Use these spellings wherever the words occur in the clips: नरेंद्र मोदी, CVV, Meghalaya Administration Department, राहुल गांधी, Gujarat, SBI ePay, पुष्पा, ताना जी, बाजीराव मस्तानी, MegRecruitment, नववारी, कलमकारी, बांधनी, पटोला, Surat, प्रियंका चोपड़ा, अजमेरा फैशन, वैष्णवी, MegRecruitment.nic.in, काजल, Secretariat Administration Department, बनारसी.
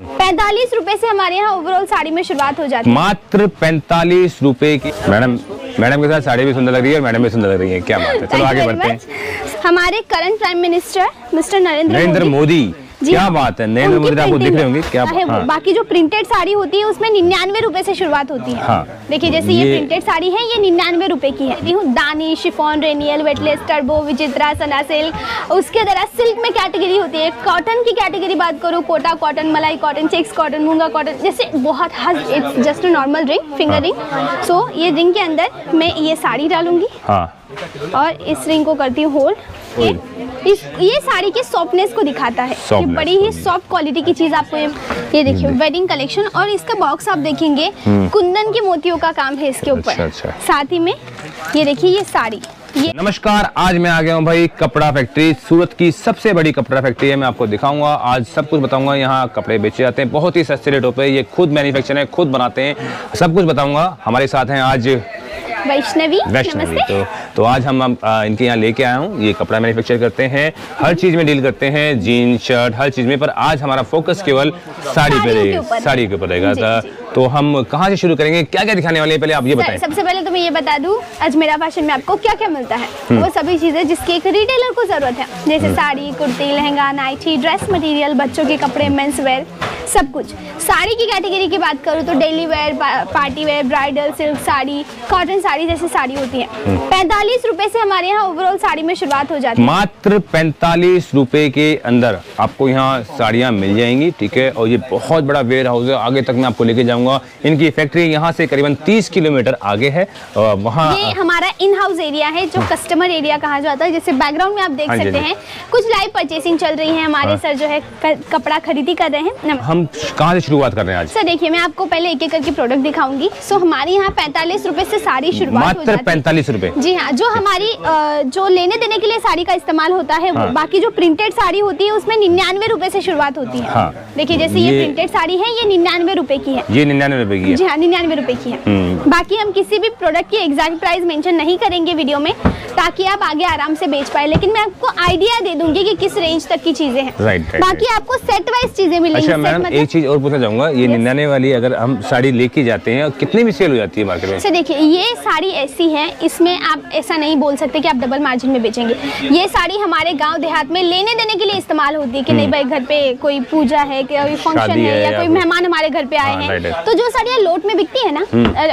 45 रुपए से हमारे यहाँ ओवरऑल साड़ी में शुरुआत हो जाती है, मात्र 45 रुपए की। मैडम के साथ साड़ी भी सुंदर लग रही है और मैडम भी सुंदर लग रही है, क्या बात है। चलो आगे बढ़ते हैं। हमारे current prime minister mister नरेंद्र मोदी, क्या बात है। नरेंद्र मोदी आपको दिख रहे होंगे, क्या बात है। बाकी जो प्रिंटेड साड़ी होती है उसमें 99 रुपए से शुरुआत होती है। देखिए जैसे ये प्रिंटेड साड़ी है, ये 99 रुपए की है। दानी, शिफॉन, रेनियल, वेटलेस, टर्बो, विचित्रा, सना सिल्क। उसके तरह सिल्क में कैटेगरी होती है। कॉटन की कैटेगरी बात करो, कोटा कॉटन, मलाई कॉटन, चेक्स कॉटन, मूंगा कॉटन, जैसे बहुत it's just normal ring, finger ring. So ये रिंग के अंदर मैं ये साड़ी डालूंगी और इस रिंग को करती हूँ होल्ड। ये साड़ी के सॉफ्टनेस को दिखाता है कि बड़ी ही सॉफ्ट क्वालिटी की चीज आपको ये देखिए वेडिंग कलेक्शन। और इसका बॉक्स आप देखेंगे कुंदन के मोतियों का काम है इसके ऊपर। अच्छा। साथ ही में ये देखिए ये साड़ी। नमस्कार, आज मैं आ गया हूँ भाई कपड़ा फैक्ट्री, सूरत की सबसे बड़ी कपड़ा फैक्ट्री है। मैं आपको दिखाऊंगा, आज सब कुछ बताऊंगा। यहाँ कपड़े बेचे जाते हैं बहुत ही सस्ते रेटों पे, ये खुद मैन्युफैक्चर है, खुद बनाते हैं, सब कुछ बताऊंगा। हमारे साथ हैं आज वैष्णवी। तो आज हम इनके यहाँ लेके आया हूँ, ये कपड़ा मैन्युफैक्चर करते हैं, हर चीज में डील करते हैं, जीन शर्ट हर चीज में। पर आज हमारा फोकस केवल साड़ी के ऊपर रहेगा। तो हम कहाँ से शुरू करेंगे, क्या क्या दिखाने वाले हैं, पहले आप ये बताएं। सबसे पहले तो मैं ये बता दूं, अजमेरा फैशन में आपको क्या क्या मिलता है। वो सभी चीजें जिसकी एक रिटेलर को जरूरत है, जैसे sari, kurti, lehenga, nightie, dress material, बच्चों के कपड़े, मेंस वेयर, सब कुछ। साड़ी की कैटेगरी की बात करूँ तो daily wear, party wear, bridal, silk sari, cotton sari जैसी साड़ी होती है। 45 रुपए से हमारे यहाँ ओवरऑल साड़ी में शुरुआत हो जाती है। मात्र 45 रुपए के अंदर आपको यहाँ साड़ियाँ मिल जाएंगी, ठीक है। और ये बहुत बड़ा वेयर हाउस है, आगे तक मैं आपको लेके जाऊँगा। इनकी फैक्ट्री यहाँ से करीबन 30 किलोमीटर आगे है। वहाँ ये हमारा इन हाउस एरिया है, जो कस्टमर एरिया कहा जाता है। जैसे बैकग्राउंड में आप देख सकते हैं कुछ लाइव परचेसिंग चल रही है, हमारे सर जो है कपड़ा खरीदी कर रहे हैं। हम कहाँ से शुरुआत कर रहे हैं आज सर? देखिए मैं आपको पहले एक एक करके प्रोडक्ट दिखाऊंगी। सो हमारे यहाँ 45 रुपए से साड़ी शुरुआत हो जाती है। मात्र 45 रुपए। जी हाँ, जो हमारी जो लेने देने के लिए साड़ी का इस्तेमाल होता है। बाकी जो प्रिंटेड साड़ी होती है उसमें 99 रुपए से शुरुआत होती है। देखिए जैसे ये प्रिंटेड साड़ी है, ये 99 रुपए की है। ये 99 रुपए की है, जी हाँ 99 रुपए की है। बाकी हम किसी भी प्रोडक्ट की एग्जैक्ट प्राइस मेंशन नहीं करेंगे वीडियो में, ताकि आप आगे आराम से बेच पाए। लेकिन मैं आपको आइडिया दे दूंगी कि किस रेंज तक की चीजें हैं। बाकी आपको सेट वाइज चीजें मिलेंगी। अच्छा मैडम, एक चीज और पूछना चाहूंगा, ये 99 वाली अगर हम साड़ी लेके जाते हैं कितने में सेल हो जाती है मार्केट में? अच्छा देखिए ये साड़ी ऐसी है, इसमें आप ऐसा नहीं बोल सकते कि आप डबल मार्जिन में बेचेंगे। ये साड़ी हमारे गाँव देहात में लेने देने के लिए इस्तेमाल होती है कि नहीं भाई घर पे कोई पूजा है, कोई फंक्शन है, या कोई मेहमान हमारे घर पे आए हैं, तो जो साड़ियाँ लोट में बिकती है ना,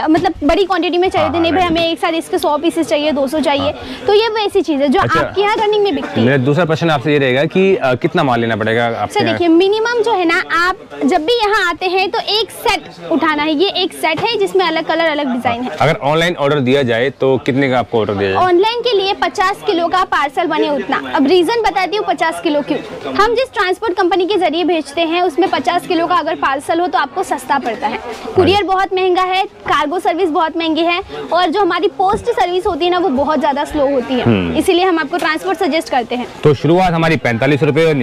मतलब बड़ी क्वांटिटी में चाहिए, नहीं भाई हमें एक साड़ी इसके 100 पीसेस चाहिए, 200 चाहिए, तो ये वैसी चीज है जो आपके यहाँ रनिंग में बिकती है। मेरा दूसरा प्रश्न आपसे ये रहेगा कि कितना माल लेना पड़ेगा आपसे? देखिए मिनिमम जो है ना, आप जब भी यहाँ आते हैं तो एक सेट उठाना है। ये एक सेट है जिसमें अलग कलर अलग डिजाइन है। अगर ऑनलाइन ऑर्डर दिया जाए तो कितने का आपको ऑर्डर दिया जाए? ऑनलाइन के लिए 50 किलो का पार्सल बने उतना। अब रीजन बताती हूँ 50 किलो क्यों। हम जिस ट्रांसपोर्ट कंपनी के जरिए भेजते हैं उसमें 50 किलो का अगर पार्सल हो तो आपको सस्ता पड़ता है। कुरियर बहुत महंगा है, कार्गो सर्विस बहुत महंगी है, और जो हमारी पोस्ट सर्विस होती है ना वो बहुत ज्यादा स्लो होती है, इसीलिए हम आपको ट्रांसपोर्ट सजेस्ट करते हैं। तो शुरुआत हमारी 45 रुपए और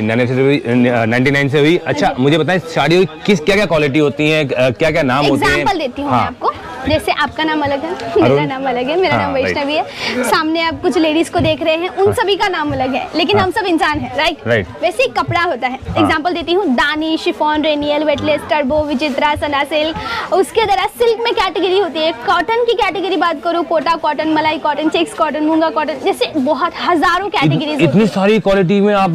99 से हुई। अच्छा मुझे बताएं साड़ियों की किस क्या क्या क्वालिटी होती है, क्या क्या नाम होते हैं? एग्जांपल देती हूँ आपको, जैसे आपका नाम अलग है, मेरा नाम अलग है, मेरा नाम वैष्णवी है, सामने आप कुछ लेडीज को देख रहे हैं उन सभी का नाम अलग है, लेकिन हम सब इंसान है, राइट। वैसे ही कपड़ा होता है। एग्जाम्पल देती हूँ, दानी, शिफॉन, रेनियल, वेटलेस, टर्बो, विचित्रा, सना सिल्क। उसके तरह सिल्क में कैटेगरी होती है। कॉटन की कैटेगरी बात करो, कोटा कॉटन, मलाई कॉटन, चेक्स कॉटन, मूंगा कॉटन, जैसे बहुत हजारों कैटेगरीज। इतनी सारी क्वालिटी में आप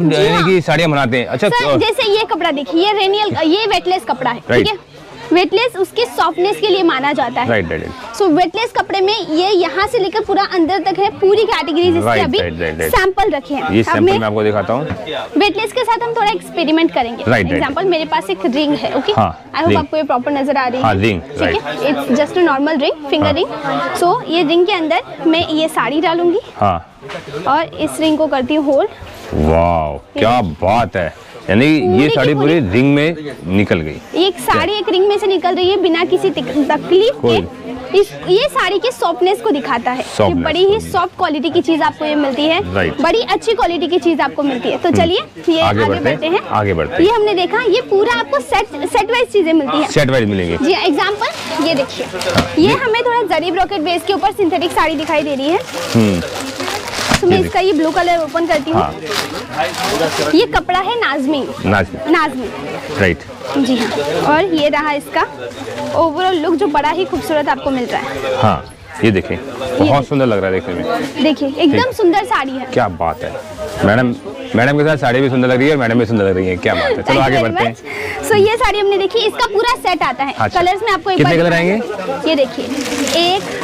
साड़ियाँ बनाते हैं। अच्छा जैसे ये कपड़ा देखिए, ये रेनियल, ये वेटलेस कपड़ा है, ठीक है। वेटलेस उसके सॉफ्टनेस के लिए माना जाता है। सो वेटलेस कपड़े में ये यहाँ से लेकर पूरा अंदर तक है, पूरी कैटेगरीज इसके अभी सैंपल रखे हैं। ये सैंपल मैं आपको दिखाता हूँ। वेटलेस के साथ हम थोड़ा एक्सपेरिमेंट करेंगे। एग्जांपल मेरे पास एक रिंग है, ओके, आई होप आपको ये प्रॉपर नजर आ रही है, रिंग, ठीक है, it's just a normal ring, finger ring. So ये रिंग के अंदर मैं ये साड़ी डालूंगी और इस रिंग को करती हूँ होल्ड। वाओ क्या बात है, यानी ये साड़ी पूरी रिंग में निकल गई। एक साड़ी एक रिंग में से निकल रही है बिना किसी तकलीफ के। ये साड़ी के सॉफ्टनेस को दिखाता है कि बड़ी ही सॉफ्ट क्वालिटी की चीज आपको ये मिलती है, बड़ी अच्छी क्वालिटी की चीज आपको मिलती है। तो चलिए ये आगे बढ़ते हैं। ये हमने देखा, ये पूरा आपको सेट वाइज चीजें मिलती है, सेट वाइज मिलेंगे। जी एग्जाम्पल ये देखिए, ये हमें थोड़ा जरी ब्रॉकेट बेस के ऊपर सिंथेटिक साड़ी दिखाई दे रही है। तो मैं इसका ये ब्लू कलर ओपन करती हूँ। हाँ। ये कपड़ा है नाजमी, नाजमी राइट जी हाँ। और ये रहा इसका ओवरऑल लुक जो बड़ा ही खूबसूरत आपको मिल रहा है। हाँ ये देखें, बहुत सुंदर लग रहा है देखने में। देखिए एकदम सुंदर साड़ी है। क्या बात है मैडम, मैडम के साथ साड़ी भी सुंदर लग रही है और मैडम भी सुंदर लग रही है, क्या बात है। चलो आगे बढ़ते हैं। सो ये साड़ी हमने देखी, इसका पूरा सेट आता है। अच्छा। कलर्स में आपको कितने कलर आएंगे? ये देखिए एक,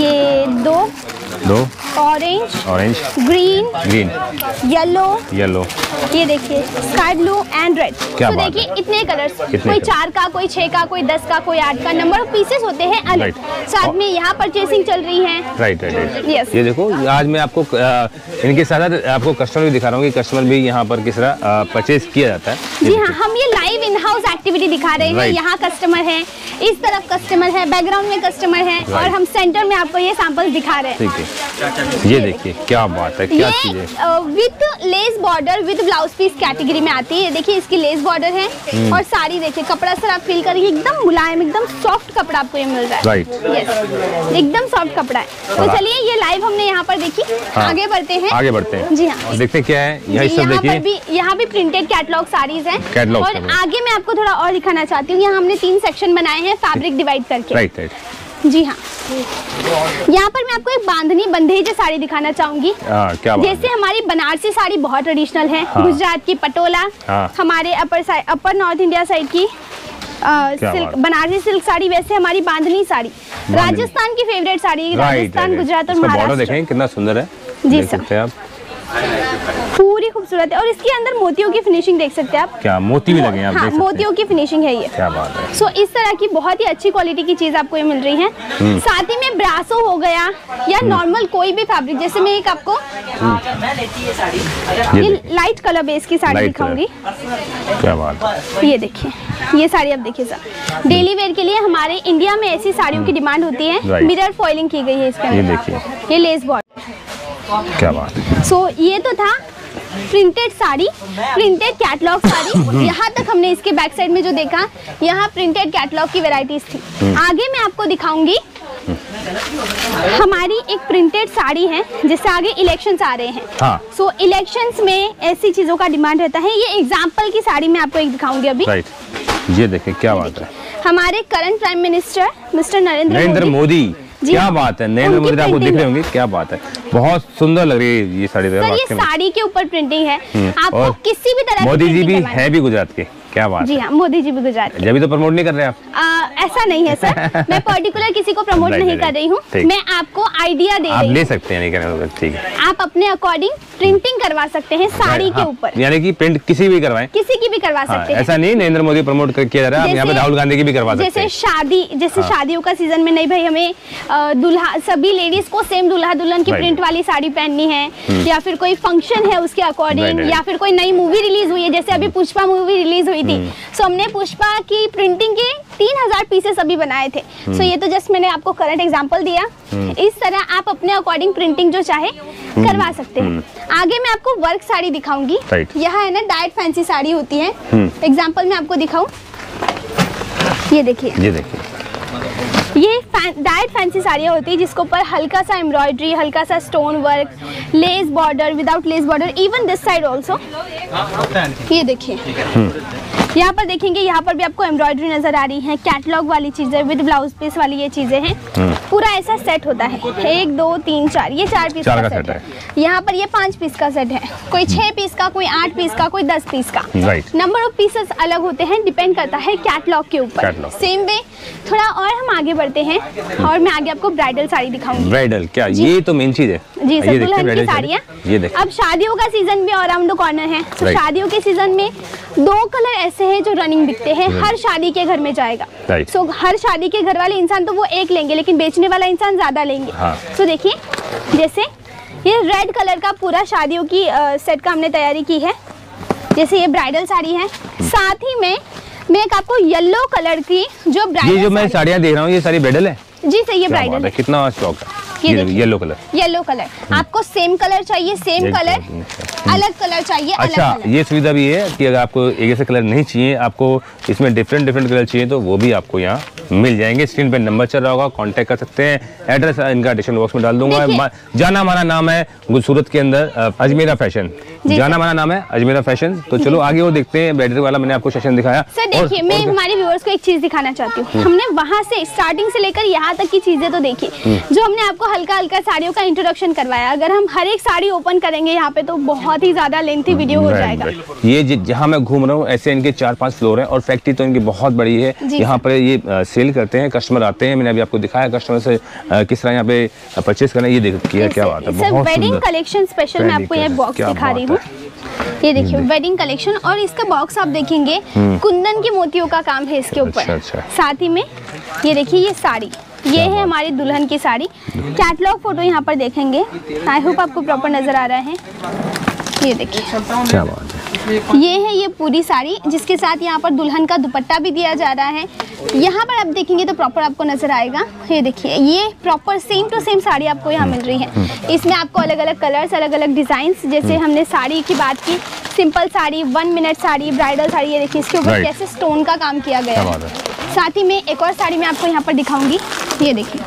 ये दो, ऑरेंज, ग्रीन, येलो, ये देखिए स्काई ब्लू एंड रेड। तो देखिए इतने कलर्स, कोई 4 का, कोई 6 का, कोई 10 का, कोई 8 का, नंबर ऑफ पीसेस होते हैं अलग। साथ में यहाँ परचेसिंग चल रही है। Right right yes. ये देखो आज मैं आपको इनके साथ आपको कस्टमर भी दिखा रहा हूँ कि कस्टमर भी यहाँ पर किस तरह परचेज किया जाता है। जी हाँ, हम ये लाइव इन हाउस एक्टिविटी दिखा रहे हैं। यहाँ कस्टमर है, इस तरफ कस्टमर है, बैकग्राउंड में कस्टमर है और हम सेंटर में आपको ये सैंपल दिखा रहे हैं। ये देखिए क्या बात है, क्या चीज है। With lace border with blouse piece category में आती है। ये देखिए इसकी लेस बॉर्डर है और साड़ी देखिए कपड़ा सर आप फील करिए एकदम मुलायम, एकदम सॉफ्ट कपड़ा आपको ये मिल रहा है। राइट यस, एकदम सॉफ्ट कपड़ा है। तो चलिए ये लाइव हमने यहाँ पर देखी। हाँ। आगे बढ़ते हैं, आगे बढ़ते हैं जी हाँ। देखते क्या है यहाँ भी प्रिंटेड कैटलॉग साड़ीज है। और आगे मैं आपको थोड़ा और दिखाना चाहती हूँ। यहाँ हमने 3 सेक्शन बनाए हैं फैब्रिक डिवाइड करके। राइट राइट जी हाँ। यहाँ पर मैं आपको एक बांधनी बंधेजे साड़ी दिखाना चाहूंगी। जैसे हमारी बनारसी साड़ी बहुत ट्रेडिशनल है। हाँ। गुजरात की पटोला, हाँ। हमारे अपर नॉर्थ इंडिया साइड की सिल्क, बनारसी सिल्क साड़ी, वैसे हमारी बांधनी साड़ी राजस्थान की फेवरेट साड़ी। राजस्थान, गुजरात और महाराष्ट्र, कितना सुंदर है जी सर, पूरी खूबसूरत है। और इसके अंदर मोतियों की फिनिशिंग देख सकते हैं आप, क्या मोती भी लगे हैं आप। हाँ, मोतियों की फिनिशिंग है ये, क्या बात है। सो इस तरह की बहुत ही अच्छी क्वालिटी की चीज आपको ये मिल रही है। साथ ही में ब्रासो हो गया या नॉर्मल कोई भी फैब्रिक, जैसे मैं एक आपको ये लाइट कलर बेस की साड़ी दिखाऊंगी। क्या बात, ये देखिए, ये साड़ी आप देखिए सर, डेली वेयर के लिए हमारे इंडिया में ऐसी साड़ियों की डिमांड होती है। मिरर फॉइलिंग की गई है इसके अंदर, ये देखिए, ये लेस बॉर्डर, क्या बात है। सो ये तो था printed sari, printed catalogue sari. यहाँ तक हमने इसके बैक साइड में जो देखा, यहाँ प्रिंटेड कैटलॉग की वैरायटीज थी। आगे मैं आपको दिखाऊंगी हमारी एक प्रिंटेड साड़ी है। जिससे आगे इलेक्शंस आ रहे हैं। हाँ। सो इलेक्शंस में ऐसी चीजों का डिमांड रहता है। ये एग्जाम्पल की साड़ी मैं आपको एक दिखाऊंगी अभी। राइट, ये देखें, क्या बात है। हमारे current prime minister mister नरेंद्र मोदी, क्या बात है। नरेंद्र मोदी आपको दिख रहे होंगे, क्या बात है, बहुत सुंदर लग रही है ये साड़ी। ये साड़ी के ऊपर प्रिंटिंग है आपको किसी भी तरह। मोदी जी भी है, भी गुजरात के, क्या बात जी है। हाँ, मोदी जी भी गुजरात के। जब तो प्रमोट नहीं कर रहे आप। ऐसा नहीं है सर, मैं पर्टिकुलर किसी को प्रमोट नहीं कर रही हूँ, मैं आपको आइडिया दे रही हूँ। ले सकते हैं, ठीक है, आप अपने अकॉर्डिंग प्रिंटिंग करवा सकते हैं साड़ी के ऊपर, यानी कि प्रिंट किसी भी करवाएं, किसी की भी करवा सकते हैं। ऐसा नहीं नरेंद्र मोदी प्रमोट किया जा रहा है, यहाँ पे राहुल गांधी की भी करवा सकते हैं। जैसे शादी, जैसे शादियों का सीजन में नहीं भाई हमें दुल्हा, सभी लेडीज को सेम दुल्हा दुल्हन की प्रिंट वाली साड़ी पहननी है, या फिर कोई फंक्शन है उसके अकॉर्डिंग, या फिर कोई नई मूवी रिलीज हुई है, जैसे अभी पुष्पा मूवी रिलीज हुई थी। सो हमने पुष्पा की प्रिंटिंग के 3000 पीसेस अभी बनाए थे। सो ये तो जस्ट मैंने आपको करंट एग्जांपल दिया। इस तरह आप अपने अकॉर्डिंग प्रिंटिंग जो चाहे करवा सकते हैं। आगे मैं आपको वर्क साड़ी दिखाऊंगी। यहाँ है ना डाइट फैंसी साड़ी होती है, एग्जांपल मैं आपको दिखाऊं। ये देखिए, ये देखिए, ये डाइट फैंसी साड़ियाँ होती है जिसके ऊपर हल्का सा एम्ब्रॉयडरी, हल्का सा stone work, lace border, without lace border, even this side also. ये देखिए, यहाँ पर देखेंगे, यहाँ पर भी आपको एम्ब्रॉयडरी नजर आ रही है, कैटलॉग वाली चीजें विद ब्लाउज पीस वाली ये चीजें हैं। पूरा ऐसा सेट होता है, 1 2 3 4, ये 4 पीस का सेट है। यहाँ पर ये 5 पीस का सेट है, कोई 6 पीस का, कोई 8 पीस का, कोई 10 पीस का। नंबर ऑफ पीसेस अलग होते हैं, डिपेंड करता है कैटलॉग के ऊपर। सेम वे थोड़ा और हम आगे बढ़ते हैं और मैं आगे आपको ब्राइडल साड़ी दिखाऊंगी। ब्राइडल, क्या ये तो मेन चीज है जी सर, दुल्हन की साड़ियाँ। अब शादियों का सीजन भी अराउंड द कॉर्नर है। शादियों के सीजन में 2 कलर ऐसे हैं जो रनिंग दिखते हैं, हर शादी के घर में जाएगा। सो हर शादी के घर वाले इंसान तो वो एक लेंगे, लेकिन बेचने वाला इंसान ज्यादा लेंगे। सो देखिए, जैसे ये रेड कलर का पूरा शादियों की सेट का हमने तैयारी की है। जैसे ये ब्राइडल साड़ी है, साथ ही में मैं एक आपको येलो कलर की जो ब्राइडल, ये जो मैं साड़ियाँ देख रहा हूँ, ये सारी ब्राइडल है जी सर, ये ब्राइडल है। कितना स्टॉक है येलो कलर। आपको सेम कलर चाहिए, सेम कलर, अलग कलर चाहिए। अच्छा, ये सुविधा भी है कि अगर आपको एक ऐसे कलर नहीं चाहिए, आपको इसमें डिफरेंट डिफरेंट कलर चाहिए तो वो भी आपको यहाँ मिल जाएंगे। स्क्रीन पे नंबर चल रहा होगा, कांटेक्ट कर सकते हैं। एड्रेस इनका डिस्क्रिप्शन बॉक्स में डाल दूंगा। जाना हमारा नाम है सूरत के अंदर अजमेरा फैशन, जाना हमारा नाम है अजमेरा फैशन। तो चलो आगे वो देखते हैं। बैटरी वाला मैंने आपको सेशन दिखाया। सर देखिए, मैं हमारे व्यूअर्स को एक चीज दिखाना चाहती हूँ। हमने वहाँ से स्टार्टिंग से लेकर यहाँ तक की चीजें तो देखी, जो हमने आपको हल्का हल्का साड़ियों का इंट्रोडक्शन करवाया। अगर हम हर एक साड़ी ओपन करेंगे यहाँ पे तो बहुत ही ज्यादा लेंथी वीडियो हो जाएगा। ये जहाँ मैं घूम रहा हूँ ऐसे इनके 4-5 फ्लोर है और फैक्ट्री तो इनकी बहुत बड़ी है। यहाँ पर ये सेल करते हैं, कस्टमर आते हैं। मैंने अभी आपको दिखाया कस्टमर से किस तरह यहाँ पे परचेस करना है। ये देखिए क्या बात है, सर वेडिंग कलेक्शन स्पेशल मैं आपको ये बॉक्स दिखा रही हूँ। ये देखिए वेडिंग कलेक्शन, और इसका बॉक्स आप देखेंगे कुंदन के मोतियों का काम है इसके ऊपर। साथ ही में ये देखिए ये साड़ी, ये है हमारी दुल्हन की साड़ी। कैटलॉग फोटो यहाँ पर देखेंगे। आई होप आपको प्रॉपर नजर आ रहा है। ये देखिए ये है ये पूरी साड़ी, जिसके साथ यहाँ पर दुल्हन का दुपट्टा भी दिया जा रहा है। यहाँ पर आप देखेंगे तो प्रॉपर आपको नजर आएगा। ये देखिए ये proper same to same sari आपको यहाँ मिल रही है। इसमें आपको अलग अलग कलर्स, अलग अलग डिजाइन्स, जैसे हमने साड़ी की बात की, simple sari, 1 minute sari, bridal sari. ये देखिए इसके ऊपर कैसे स्टोन का काम किया गया है। साथ ही में एक और साड़ी मैं आपको यहाँ पर दिखाऊंगी। ये देखिए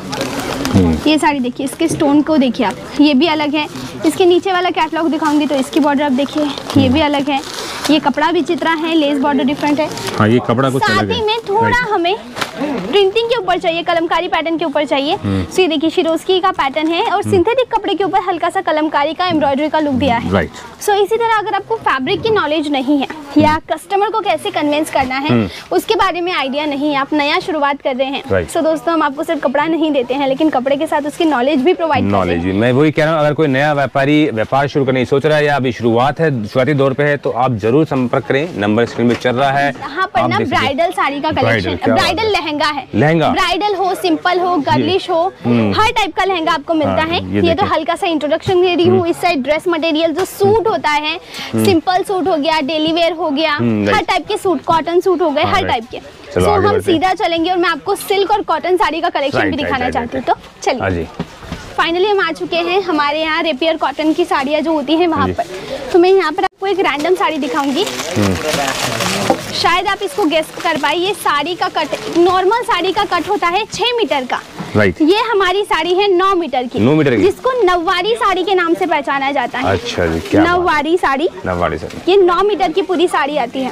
ये साड़ी देखिए, इसके स्टोन को देखिए आप, ये भी अलग है। इसके नीचे वाला कैटलॉग दिखाऊंगी तो इसकी बॉर्डर आप देखिए, ये भी अलग है। ये कपड़ा विचित्र है, लेस बॉर्डर डिफरेंट है। हाँ, ये कपड़ा कुछ अलग है। साथ ही में थोड़ा हमें प्रिंटिंग के ऊपर चाहिए, कलमकारी पैटर्न के ऊपर चाहिए। तो ये देखिए शिरोस्की का पैटर्न है और सिंथेटिक कपड़े के ऊपर हल्का सा कलमकारी का एम्ब्रॉयडरी का लुक दिया है। सो इसी तरह अगर आपको फैब्रिक की नॉलेज नहीं है या कस्टमर को कैसे कन्विंस करना है उसके बारे में आइडिया नहीं है, आप नया शुरुआत कर रहे हैं, सो दोस्तों हम आपको सिर्फ कपड़ा नहीं देते हैं लेकिन कपड़े के साथ उसकी नॉलेज भी प्रोवाइड नॉलेज भी। मैं वही कह रहा हूँ, अगर कोई नया व्यापारी व्यापार शुरू करने सोच रहा है या अभी शुरुआत है, शुरुआती दौर पे है, तो आप जरूर संपर्क करें। नंबर स्क्रीन पे चल रहा है। यहाँ पर ना ब्राइडल साड़ी का कलेक्शन, ब्राइडल लहंगा है, लहंगा ब्राइडल हो, सिंपल हो, गर्लिश हो, हर टाइप का लहंगा आपको मिलता है। ये तो हल्का सा इंट्रोडक्शन दे रही हूँ। इस साइड ड्रेस मटेरियल जो सूट होता है, सिंपल सूट हो गया, डेली वेयर हो गया, हर टाइप के सूट, कॉटन सूट हो गए, हर टाइप के। तो हम सीधा चलेंगे और मैं आपको सिल्क और कॉटन साड़ी का कलेक्शन भी दिखाना चाहती हूँ। तो चलिए फाइनली हम आ चुके हैं हमारे यहाँ रेपियर कॉटन की साड़ियाँ जो होती हैं वहाँ पर। तो मैं यहाँ पर आपको एक रैंडम साड़ी दिखाऊंगी, शायद आप इसको गेस कर पाए। ये साड़ी का कट, नॉर्मल साड़ी का कट होता है 6 मीटर का। ये हमारी साड़ी है 9 मीटर की, 9 मीटर की, जिसको नववारी साड़ी के नाम से पहचाना जाता है। अच्छा जी, क्या नववारी साड़ी, नववारी साड़ी। ये 9 मीटर की पूरी साड़ी आती है।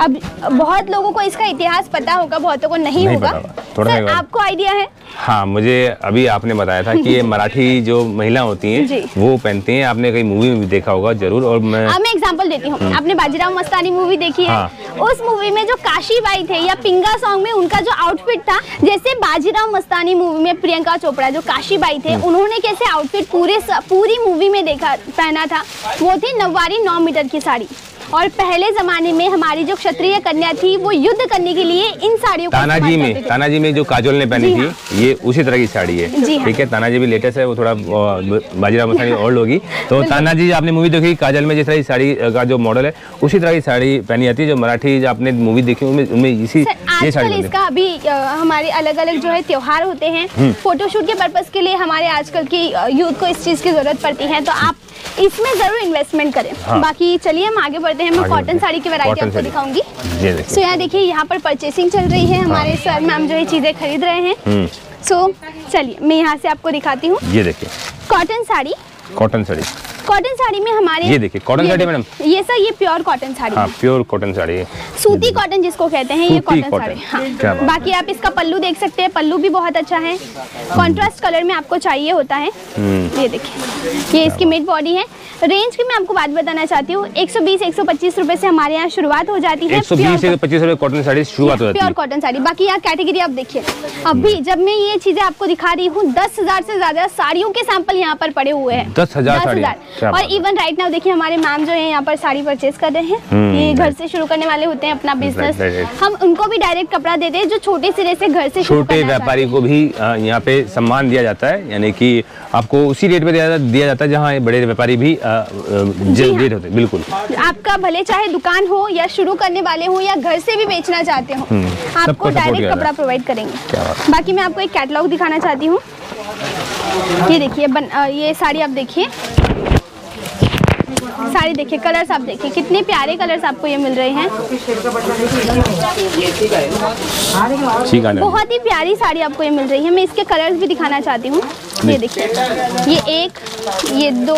अब बहुत लोगों को इसका इतिहास पता होगा, बहुतों को नहीं होगा। सर आपको आइडिया है? हाँ, मुझे अभी आपने बताया था कि ये मराठी जो महिला होती है वो पहनती है। आपने कई मूवी में भी देखा होगा जरूर। और मैं एग्जाम्पल देती हूँ, आपने बाजीराव मस्तानी मूवी देखी है, उस मूवी में जो काशी बाई थे या पिंगा सॉन्ग में उनका जो आउटफिट था, जैसे बाजीराव मस्तानी मूवी में प्रियंका चोपड़ा जो काशीबाई थे उन्होंने कैसे आउटफिट पूरी मूवी में देखा पहना था, वो थी नववारी 9 मीटर की साड़ी। और पहले जमाने में हमारी जो क्षत्रिय कन्या थी वो युद्ध करने के लिए इन साड़ियों को ताना जी में जो काजल ने पहनी थी, ये उसी तरह की साड़ी है। ठीक है, ताना जी भी लेटेस्ट है, वो थोड़ा बाजीराव मस्तानी ओल्ड होगी। तो ताना जी आपने मूवी देखी, काजल में जिस तरह की साड़ी का जो मॉडल है उसी तरह की साड़ी पहनी जाती है। जो मराठी आपने मूवी देखी उनमें इसी आजकल इसका अभी हमारे अलग अलग जो है त्योहार होते हैं, फोटोशूट के पर्पज के लिए हमारे आजकल की यूथ को इस चीज की जरूरत पड़ती है, तो आप इसमें जरूर इन्वेस्टमेंट करें। बाकी चलिए हम आगे बढ़ते हैं। मैं कॉटन साड़ी की वैरायटी आपको दिखाऊंगी। सो यहाँ देखिए यहाँ पर परचेसिंग चल रही है, हमारे सर मैम जो है चीजें खरीद रहे हैं। सो चलिए मैं यहाँ से आपको दिखाती हूँ। ये देखिए कॉटन साड़ी में हमारे ये देखिए कॉटन साड़ी मैडम, ये सर ये प्योर कॉटन साड़ी है। प्योर कॉटन साड़ी है, सूती कॉटन जिसको कहते हैं, ये कॉटन साड़ी। हाँ, बाकी आप इसका पल्लू देख सकते हैं, पल्लू भी बहुत अच्छा है, कॉन्ट्रास्ट कलर में आपको चाहिए होता है। ये देखिए ये इसकी मिड बॉडी है। रेंज की मैं आपको बात बताना चाहती हूँ, 120-125 रुपए से हमारे यहाँ शुरुआत हो जाती है। 120 से 125 रुपए कॉटन साड़ी शुरुआत हो जाती है, प्योर कॉटन साड़ी। बाकी यहाँ कैटेगरी आप देखिए, अभी जब मैं ये चीजें आपको दिखा रही हूँ 10,000 से ज्यादा साड़ियों के सैंपल यहाँ पर पड़े हुए हैं। 10,000। और इवन राइट नाउ देखिए हमारे मैम जो है यहाँ पर साड़ी परचेज कर रहे हैं। ये घर से शुरू करने वाले होते हैं अपना बिजनेस, हम उनको भी डायरेक्ट कपड़ा देते हैं जो छोटे सिरे से घर से छोटे व्यापारी को भी यहाँ पे सम्मान दिया जाता है, यानी कि आपको उसी रेट पे दिया जाता है जहाँ बड़े व्यापारी भी रेट होते हैं। बिल्कुल, आपका भले चाहे दुकान हो या शुरू करने वाले हो या घर से भी बेचना चाहते हो, आपको डायरेक्ट कपड़ा प्रोवाइड करेंगे। बाकी मैं आपको एक कैटलॉग दिखाना चाहती हूँ। ये देखिए ये साड़ी आप देखिए, साड़ी देखिए, कलर्स आप देखिए, कितने प्यारे कलर्स आपको ये मिल रहे हैं। बहुत ही प्यारी साड़ी आपको ये मिल रही है। मैं इसके कलर्स भी दिखाना चाहती हूँ। ये देखिए, ये एक, ये दो,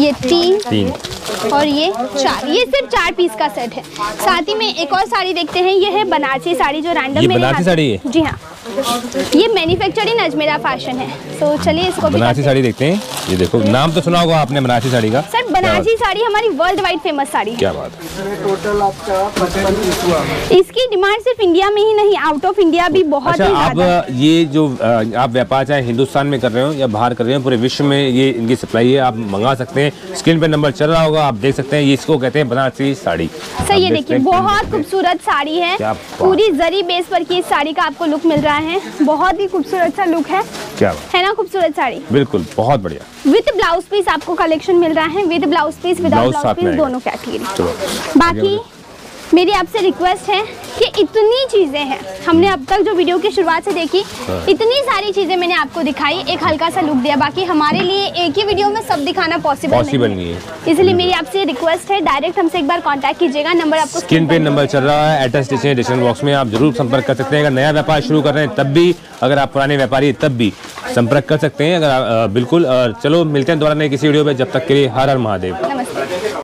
ये तीन और ये चार। ये सिर्फ 4 पीस का सेट है। साथ ही में एक और साड़ी देखते हैं। ये है बनारसी साड़ी, जो रैंडम में बनारसी साड़ी है। जी हाँ, ये मैन्युफैक्चरिंग अजमेरा फैशन है। तो चलिए इसको बनारसी साड़ी देखते हैं। ये देखो, नाम तो सुना होगा आपने बनारसी साड़ी का। सर, बनारसी साड़ी हमारी वर्ल्ड वाइड फेमस साड़ी है। क्या बात है। टोटल आपका इसकी डिमांड सिर्फ इंडिया में ही नहीं, आउट ऑफ इंडिया भी बहुत। आप ये जो आप व्यापार चाहे हिंदुस्तान में कर रहे हो या बाहर कर रहे हो, पूरे विश्व में ये इनकी सप्लाई है। आप मंगा सकते हैं, स्क्रीन पे नंबर चल रहा होगा, आप देख सकते हैं। ये इसको कहते हैं बनारसी साड़ी। सर ये देखिए, बहुत खूबसूरत साड़ी है। पूरी जरी बेस पर की इस साड़ी का आपको लुक मिल रहा है। बहुत ही खूबसूरत सा लुक है, क्या है ना। खूबसूरत साड़ी, बिल्कुल, बहुत बढ़िया। विद ब्लाउज पीस आपको कलेक्शन मिल रहा है, with blouse piece, without blouse piece, दोनों कैटेगरी। बाकी मेरी आपसे रिक्वेस्ट है कि इतनी चीज़ें हैं, हमने अब तक जो वीडियो की शुरुआत से देखी, इतनी सारी चीज़ें मैंने आपको दिखाई, एक हल्का सा लुक दिया। बाकी हमारे लिए एक ही वीडियो में सब दिखाना पॉसिबल नहीं है, इसलिए मेरी आपसे रिक्वेस्ट है, डायरेक्ट हमसे एक बार कांटेक्ट कीजिएगा। नंबर आपको स्क्रीन पे नंबर चल रहा है, एड्रेस डिस्क्रिप्शन बॉक्स में आप जरूर संपर्क कर सकते हैं। अगर नया व्यापार शुरू कर रहे हैं तब भी, अगर आप पुराने व्यापारी हैं तब भी संपर्क कर सकते हैं। अगर बिल्कुल, चलो मिलते हैं दोबारा नए किसी वीडियो पर। जब तक के लिए हर हर महादेव।